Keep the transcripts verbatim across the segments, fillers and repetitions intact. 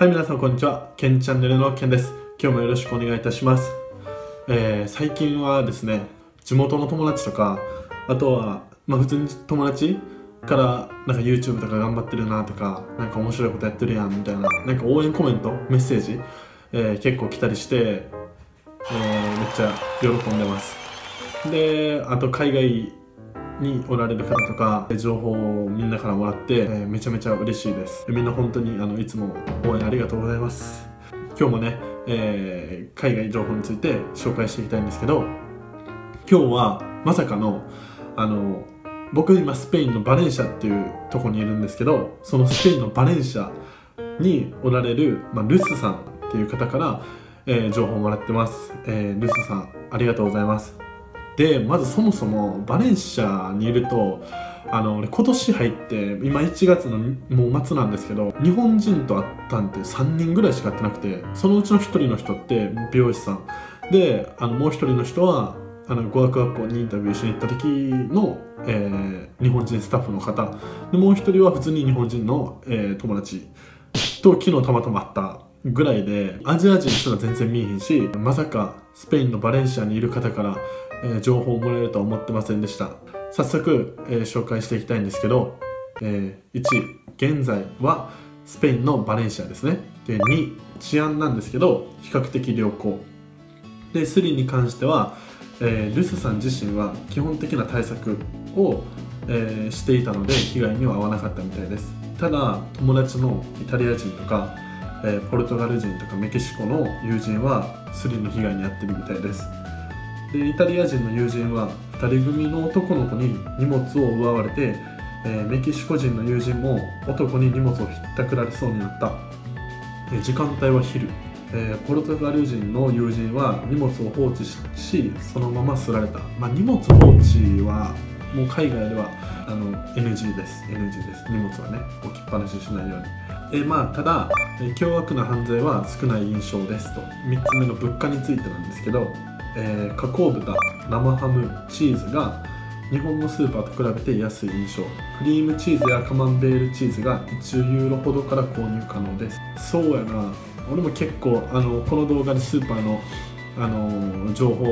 はい、皆さんこんにちは。ケンチャンネルのケンです。今日もよろしくお願いいたします。えー、最近はですね、地元の友達とか、あとは、まあ普通に友達から、なんか YouTube とか頑張ってるなとか、なんか面白いことやってるやんみたいな、なんか応援コメント、メッセージ、えー、結構来たりして、えー、めっちゃ喜んでます。で、あと海外におられる方とか情報をみんなからもらって、えー、めちゃめちゃ嬉しいです。みんな本当にあのいつも応援ありがとうございます。今日もね、えー、海外情報について紹介していきたいんですけど、今日はまさかのあの僕今スペインのバレンシアっていうとこにいるんですけど、そのスペインのバレンシアにおられる、まあ、ルスさんっていう方から、えー、情報をもらってます。えー、ルスさんありがとうございます。でまずそもそもバレンシアにいると、あの俺今年入って今いちがつのもう末なんですけど、日本人と会ったんってさんにんぐらいしか会ってなくて、そのうちのひとりの人って美容師さんで、あのもうひとりの人はあの語学学校にインタビューしに行った時の、えー、日本人スタッフの方で、もうひとりは普通に日本人の、えー、友達と昨日たまたま会ったぐらいで、アジア人の人が全然見えへんし、まさかスペインのバレンシアにいる方から、えー、情報をもらえるとは思ってませんでした。早速、えー、紹介していきたいんですけど、えー、いち現在はスペインのバレンシアですね。でに治安なんですけど比較的良好で、スリーに関しては、えー、ルスさん自身は基本的な対策を、えー、していたので被害には遭わなかったみたいです。ただ友達のイタリア人とかえー、ポルトガル人とかメキシコの友人はスリの被害に遭ってるみたいです。でイタリア人の友人はふたり組の男の子に荷物を奪われて、えー、メキシコ人の友人も男に荷物をひったくられそうになった。で時間帯は昼、えー、ポルトガル人の友人は荷物を放置しそのまま擦られた。まあ、荷物放置はもう海外ではあの エヌジー です エヌジー です荷物はね置きっぱなししないように。えまあ、ただ凶悪な犯罪は少ない印象ですと。みっつめの物価についてなんですけど、えー、加工豚、生ハム、チーズが日本のスーパーと比べて安い印象、クリームチーズやカマンベールチーズがいちユーロほどから購入可能です。そうやな、俺も結構あのこの動画でスーパーの、あの情報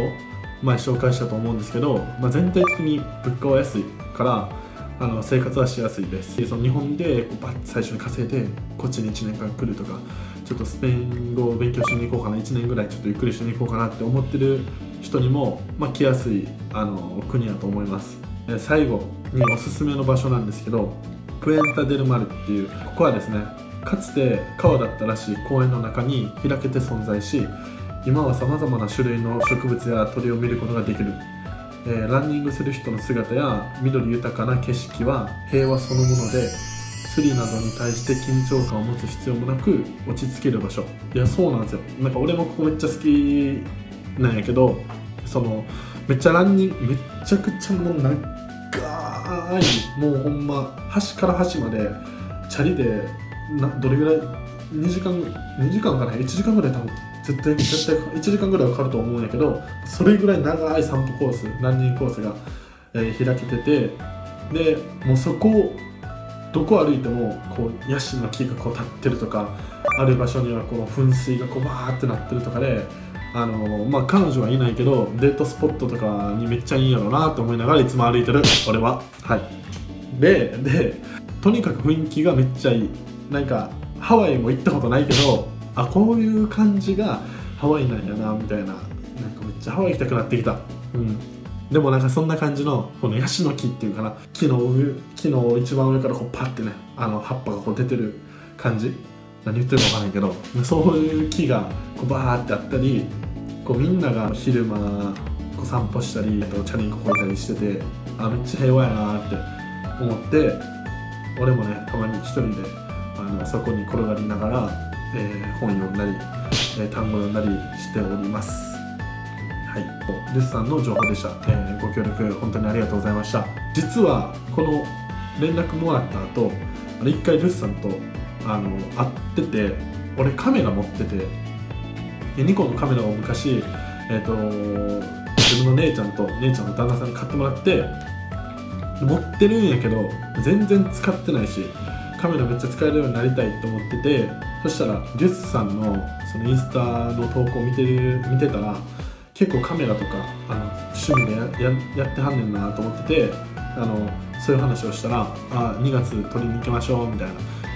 前紹介したと思うんですけど、まあ、全体的に物価は安いからあの生活はしやすいです。その日本でこうバッ最初に稼いでこっちにいちねんかん来るとか、ちょっとスペイン語を勉強しに行こうかな、いちねんぐらいちょっとゆっくりしに行こうかなって思ってる人にも、まあ、来やすいあの国だと思います。で最後におすすめの場所なんですけど、プエンタ・デル・マルっていう、ここはですねかつて川だったらしい公園の中に開けて存在し、今はさまざまな種類の植物や鳥を見ることができる。えー、ランニングする人の姿や緑豊かな景色は平和そのもので、スリなどに対して緊張感を持つ必要もなく落ち着ける場所。いやそうなんですよ、なんか俺もここめっちゃ好きなんやけど、そのめっちゃランニングめっちゃくちゃもう長い、もうほんま端から端までチャリでなどれぐらいにじかんにじかんからいちじかんぐらい多分絶対絶対いちじかんぐらいはかかると思うんやけど、それぐらい長い散歩コースランニングコースが、えー、開けてて、でもうそこをどこ歩いてもこうヤシの木がこう立ってるとか、ある場所にはこう噴水がこうバーってなってるとかで、あのー、まあ彼女はいないけどデートスポットとかにめっちゃいいんやろうなと思いながらいつも歩いてる俺は。はいででとにかく雰囲気がめっちゃいい。なんかハワイも行ったことないけど、あこういう感じがハワイなんやなみたいな、なんかめっちゃハワイ行きたくなってきた。うんでもなんかそんな感じのこのヤシの木っていうかな、木の上木の一番上からこうパッてね、あの葉っぱがこう出てる感じ、何言ってるか分かんないけど、そういう木がこうバーってあったり、こうみんなが昼間こう散歩したりとチャリンコこいたりしてて、あめっちゃ平和やなって思って、俺もねたまに一人であのそこに転がりながら、えー、本読んだり、えー、単語読んだりしております。はい、ルスさんの情報でした。えー、ご協力本当にありがとうございました。実はこの連絡もらった後、あのいっかいルスさんとあの会ってて、俺カメラ持ってて、ニコンのカメラを昔、えー、と自分の姉ちゃんと姉ちゃんの旦那さんに買ってもらって持ってるんやけど全然使ってないし、カメラめっちゃ使えるようになりたいと思ってて、そしたらリュスさんのそのインスタの投稿見てる見てたら結構カメラとかあの趣味で や, や, やってはんねんなと思ってて、あのそういう話をしたら「あにがつ撮りに行きましょう」みたいな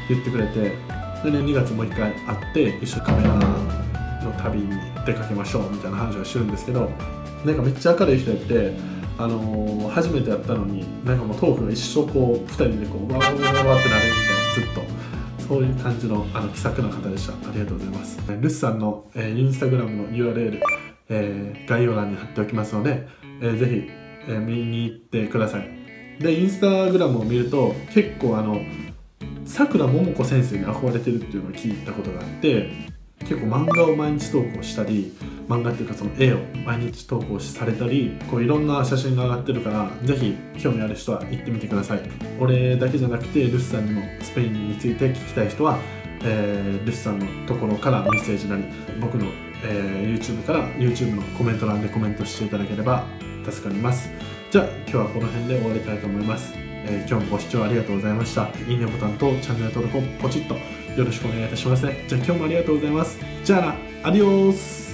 言ってくれて、で、ね、にがつもう一回会って一緒にカメラの旅に出かけましょうみたいな話をしてるんですけど、なんかめっちゃ明るい人やって、あのー、初めてやったのになんかもうトークが一生こうふたりでこうわーわーわーってなるみたいなずっと。そういう感じのあの気さくな方でした。ありがとうございます。ルスさんの、えー、インスタグラムの ユーアールエル、えー、概要欄に貼っておきますので、えー、ぜひ、えー、見に行ってください。で、インスタグラムを見ると結構あのさくらももこ先生に憧れてるっていうのを聞いたことがあって、結構漫画を毎日投稿したり、漫画っていうかその絵を毎日投稿されたり、こういろんな写真が上がってるから、ぜひ興味ある人は行ってみてください。俺だけじゃなくてルスさんにもスペインについて聞きたい人は、えー、ルスさんのところからメッセージなり、僕の、えー、YouTube から YouTube のコメント欄でコメントしていただければ助かります。じゃあ今日はこの辺で終わりたいと思います。えー、今日もご視聴ありがとうございました。いいねボタンとチャンネル登録をポチッとよろしくお願いいたしますね。じゃあ今日もありがとうございます。じゃあな、アディオース。